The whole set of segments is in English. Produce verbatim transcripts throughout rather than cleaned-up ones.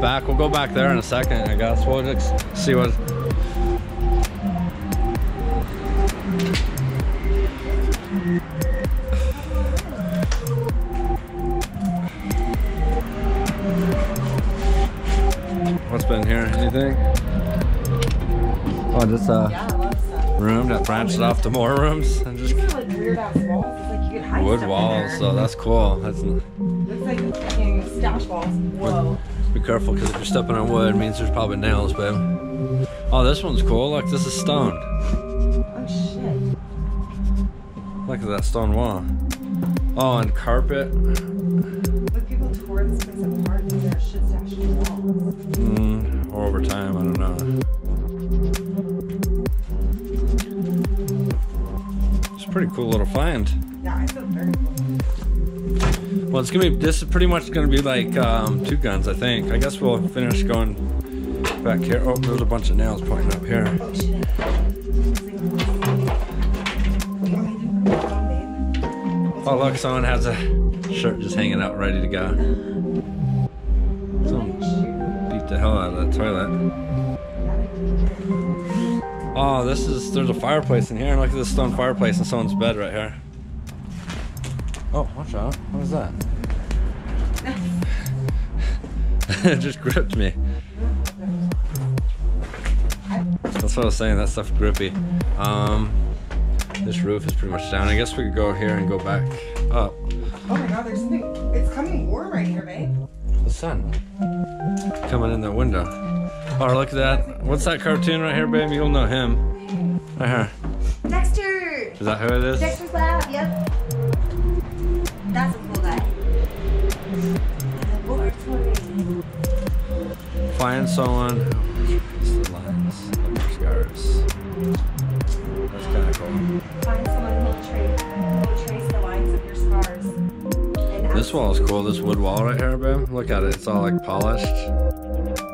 Back. We'll go back there in a second, I guess. We'll just see what. What's been here? Anything? Oh, just a yeah, room that branches off to more rooms. And just these are like weird ass walls. It's like you can hide wood stuff walls, in there. So that's cool. That's. Looks like you can stash walls. Whoa. What? Be careful, because if you're stepping on wood, it means there's probably nails, babe. Oh, this one's cool. Look, this is stone. Oh, shit. Look at that stone wall. Oh, and carpet. But people tore this place apart and their shit's actually walls. Mm, or over time, I don't know. It's a pretty cool little find. Yeah, I feel very cool. Well, it's gonna be. This is pretty much gonna be like um, Two Guns, I think. I guess we'll finish going back here. Oh, there's a bunch of nails pointing up here. Oh shit! Oh look, someone has a shirt just hanging out, ready to go. Someone beat the hell out of that toilet. Oh, this is. There's a fireplace in here. Look at this stone fireplace in someone's bed right here. Oh, watch out. What is that? It just gripped me. That's what I was saying, that stuff grippy. Um, this roof is pretty much down. I guess we could go here and go back up. Oh my god, there's something. It's coming warm right here, babe. The sun coming in the window. Oh, look at that. What's that cartoon right here, babe? You'll know him. Right here. Dexter! Is that who it is? Dexter's lab, yep. That's a cool guy. Find someone. That's kind of cool. Find someone who will trace, who will trace the lines of your scars. And this wall is cool. This wood wall right here, babe. Look at it. It's all like polished. That's beautiful.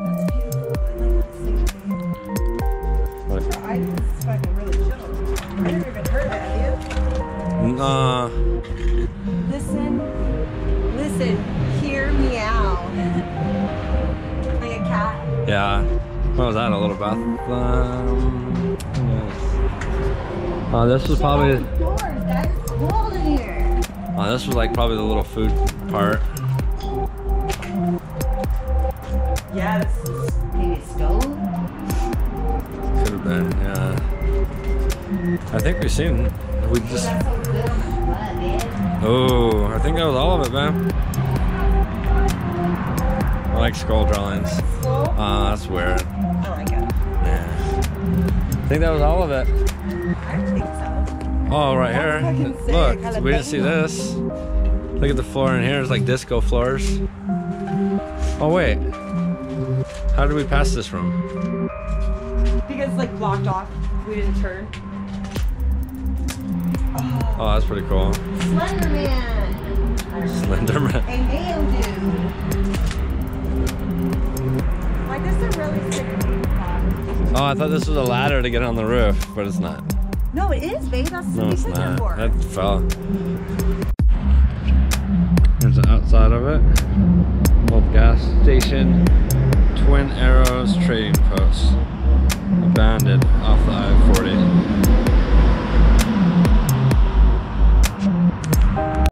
I like that scenery. Your eye is fucking really chill. I never even heard that, have you? Nah. Listen. Listen. Hear meow. Like a cat. Yeah. What was that, a little bathroom? Um, yes. uh, this was probably... Uh, this was like probably the little food part. Yeah, this is maybe stove? Could have been, yeah. I think we've seen... We just... Oh, I think that was all of it, man. I like skull drawings. Ah, uh, that's weird. I like it. Yeah. I think that was all of it. I don't think so. Oh, right that's here. Look, kind of we didn't see this. Look at the floor in here. It's like disco floors. Oh, wait. How did we pass this room? Because it's like blocked off. We didn't turn. Oh, oh that's pretty cool. Slenderman. Slenderman. A male dude. Oh, I thought this was a ladder to get on the roof, but it's not. No, it is, babe. That's what we sit there for. That fell. There's the outside of it. Old gas station. Twin Arrows Trading Post. Abandoned off the I forty.